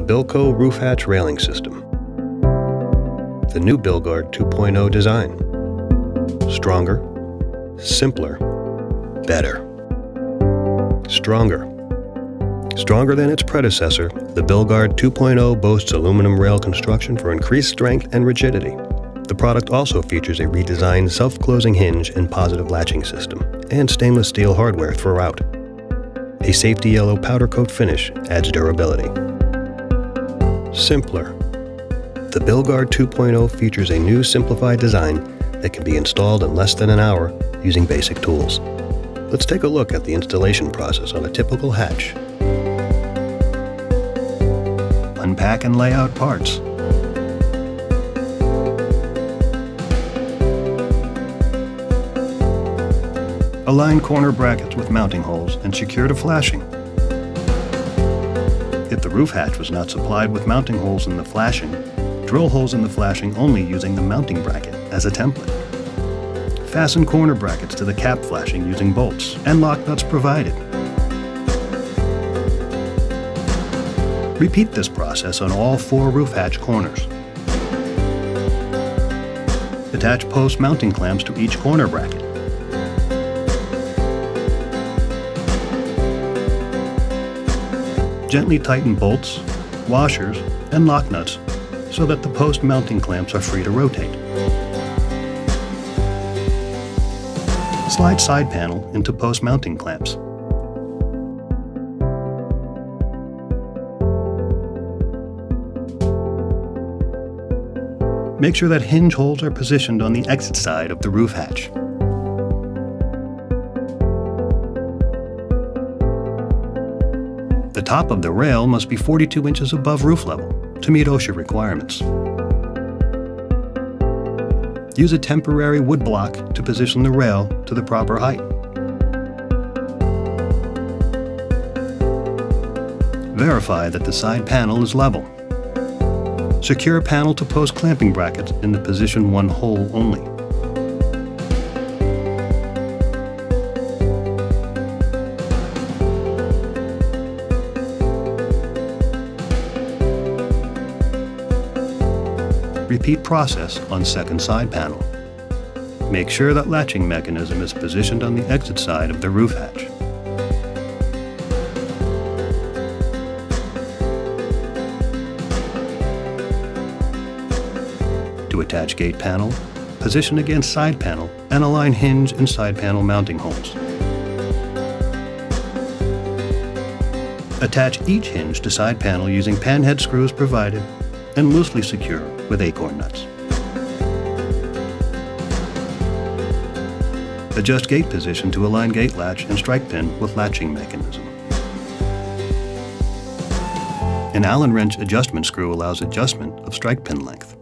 the Bilco roof hatch railing system. The new Bil-Guard 2.0 design. Stronger, simpler, better. Stronger. Stronger than its predecessor, the Bil-Guard 2.0 boasts aluminum rail construction for increased strength and rigidity. The product also features a redesigned self-closing hinge and positive latching system, and stainless steel hardware throughout. A safety yellow powder coat finish adds durability. Simpler. The Bil-Guard 2.0 features a new simplified design that can be installed in less than an hour using basic tools. Let's take a look at the installation process on a typical hatch. Unpack and lay out parts. Align corner brackets with mounting holes and secure to flashing. If the roof hatch was not supplied with mounting holes in the flashing, drill holes in the flashing only using the mounting bracket as a template. Fasten corner brackets to the cap flashing using bolts and lock nuts provided. Repeat this process on all four roof hatch corners. Attach post mounting clamps to each corner bracket. Gently tighten bolts, washers, and lock nuts so that the post mounting clamps are free to rotate. Slide side panel into post mounting clamps. Make sure that hinge holes are positioned on the exit side of the roof hatch. The top of the rail must be 42 inches above roof level to meet OSHA requirements. Use a temporary wood block to position the rail to the proper height. Verify that the side panel is level. Secure a panel to post clamping brackets in the position one hole only. Repeat process on second side panel. Make sure that latching mechanism is positioned on the exit side of the roof hatch. To attach gate panel, position against side panel and align hinge and side panel mounting holes. Attach each hinge to side panel using panhead screws provided and loosely secure with acorn nuts. Adjust gate position to align gate latch and strike pin with latching mechanism. An Allen wrench adjustment screw allows adjustment of strike pin length.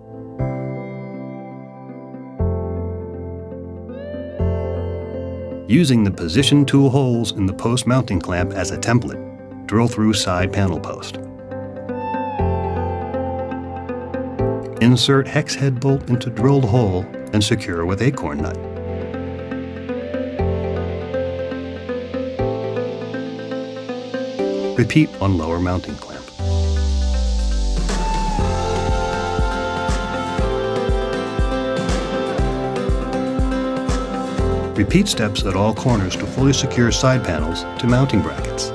Using the position two holes in the post mounting clamp as a template, drill through side panel post. Insert hex head bolt into drilled hole and secure with acorn nut. Repeat on lower mounting clamp. Repeat steps at all corners to fully secure side panels to mounting brackets.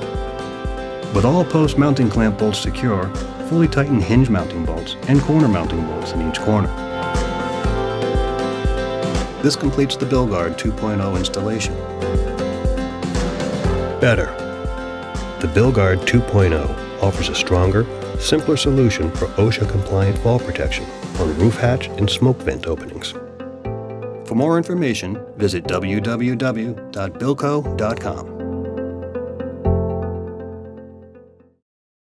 With all post mounting clamp bolts secure, fully tighten hinge mounting bolts and corner mounting bolts in each corner. This completes the Bil-Guard 2.0 installation. Better. The Bil-Guard 2.0 offers a stronger, simpler solution for OSHA-compliant fall protection on roof hatch and smoke vent openings. For more information, visit www.bilco.com.